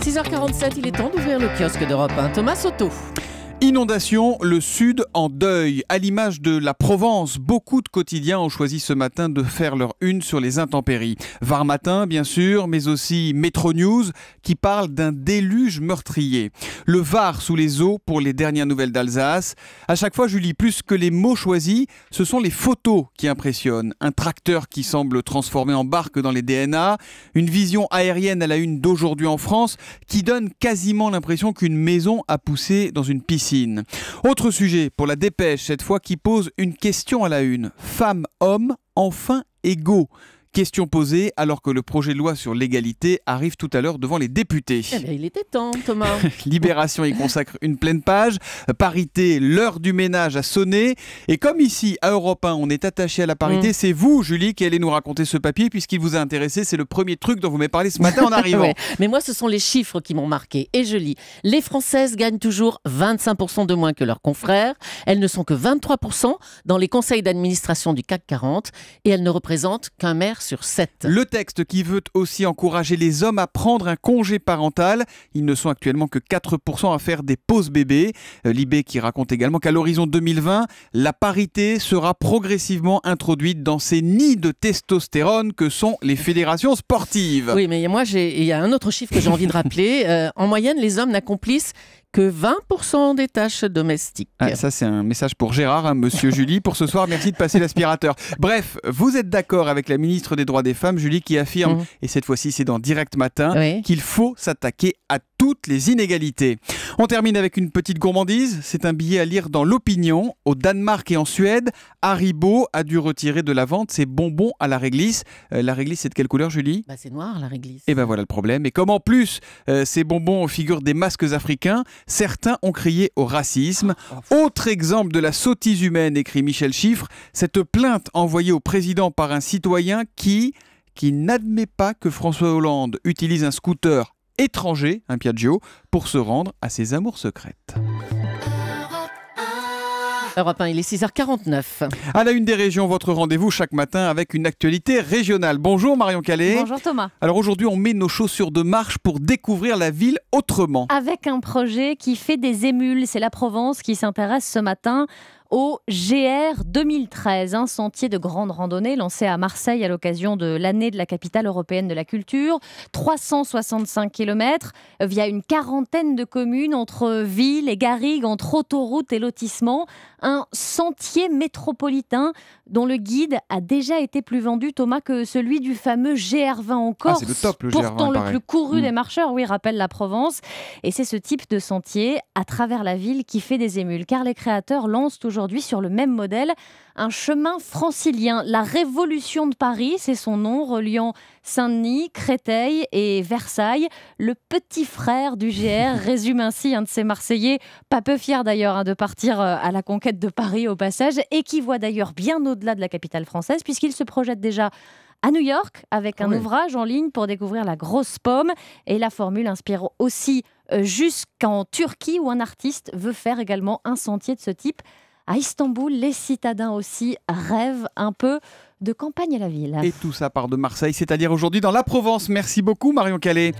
6h47, il est temps d'ouvrir le kiosque d'Europe 1. Thomas Sotto. Inondation, le Sud en deuil. À l'image de la Provence, beaucoup de quotidiens ont choisi ce matin de faire leur une sur les intempéries. Var Matin, bien sûr, mais aussi Metro News, qui parle d'un déluge meurtrier. Le Var sous les eaux pour les dernières nouvelles d'Alsace. À chaque fois, Julie, plus que les mots choisis, ce sont les photos qui impressionnent. Un tracteur qui semble transformé en barque dans les DNA. Une vision aérienne à la une d'Aujourd'hui en France, qui donne quasiment l'impression qu'une maison a poussé dans une piscine. Autre sujet pour la dépêche, cette fois, qui pose une question à la une. Femmes, hommes, enfin égaux. Question posée alors que le projet de loi sur l'égalité arrive tout à l'heure devant les députés. Eh bien, il était temps, Thomas. Libération y consacre une pleine page. Parité, l'heure du ménage a sonné. Et comme ici, à Europe 1, on est attaché à la parité, c'est vous, Julie, qui allez nous raconter ce papier puisqu'il vous a intéressé. C'est le premier truc dont vous m'avez parlé ce matin en arrivant. Ouais. Mais moi, ce sont les chiffres qui m'ont marqué. Et je lis. Les Françaises gagnent toujours 25% de moins que leurs confrères. Elles ne sont que 23% dans les conseils d'administration du CAC 40 et elles ne représentent qu'un maire sur 7. Le texte qui veut aussi encourager les hommes à prendre un congé parental. Ils ne sont actuellement que 4% à faire des pauses bébés. Libé qui raconte également qu'à l'horizon 2020, la parité sera progressivement introduite dans ces nids de testostérone que sont les fédérations sportives. Oui, mais moi, il y a un autre chiffre que j'ai envie de rappeler. En moyenne, les hommes n'accomplissent que 20% des tâches domestiques. Ah, ça, c'est un message pour Gérard, hein, monsieur Julie. Pour ce soir, merci de passer l'aspirateur. Bref, vous êtes d'accord avec la ministre des Droits des Femmes, Julie, qui affirme, et cette fois-ci, c'est dans Direct Matin, qu'il faut s'attaquer à toutes les inégalités. On termine avec une petite gourmandise. C'est un billet à lire dans l'Opinion. Au Danemark et en Suède, Haribo a dû retirer de la vente ses bonbons à la réglisse. La réglisse, c'est de quelle couleur, Julie ? Bah, c'est noir, la réglisse. Et ben voilà le problème. Et comme en plus, ces bonbons figurent des masques africains, certains ont crié au racisme. Autre exemple de la sottise humaine, écrit Michel Chiffre, cette plainte envoyée au président par un citoyen qui n'admet pas que François Hollande utilise un scooter étranger, un Piaggio, pour se rendre à ses amours secrètes. Europe 1, il est 6h49. À la une des régions, votre rendez-vous chaque matin avec une actualité régionale. Bonjour Marion Calais. Bonjour Thomas. Alors aujourd'hui, on met nos chaussures de marche pour découvrir la ville autrement. Avec un projet qui fait des émules. C'est la Provence qui s'intéresse ce matin au GR 2013, un sentier de grande randonnée lancé à Marseille à l'occasion de l'année de la capitale européenne de la culture. 365 km via une quarantaine de communes, entre villes et garrigues, entre autoroutes et lotissements. Un sentier métropolitain dont le guide a déjà été plus vendu, Thomas, que celui du fameux GR 20 en Corse. Ah, c'est le top, le GR 20, pourtant le plus couru des marcheurs, oui, rappelle la Provence. Et c'est ce type de sentier à travers la ville qui fait des émules, car les créateurs lancent toujours sur le même modèle, un chemin francilien. La Révolution de Paris, c'est son nom, reliant Saint-Denis, Créteil et Versailles. Le petit frère du GR résume ainsi un de ces Marseillais, pas peu fier d'ailleurs de partir à la conquête de Paris au passage, et qui voit d'ailleurs bien au-delà de la capitale française, puisqu'il se projette déjà à New York avec un ouvrage en ligne pour découvrir la grosse pomme. Et la formule inspire aussi jusqu'en Turquie, où un artiste veut faire également un sentier de ce type. À Istanbul, les citadins aussi rêvent un peu de campagne à la ville. Et tout ça part de Marseille, c'est-à-dire aujourd'hui dans la Provence. Merci beaucoup Marion Calais.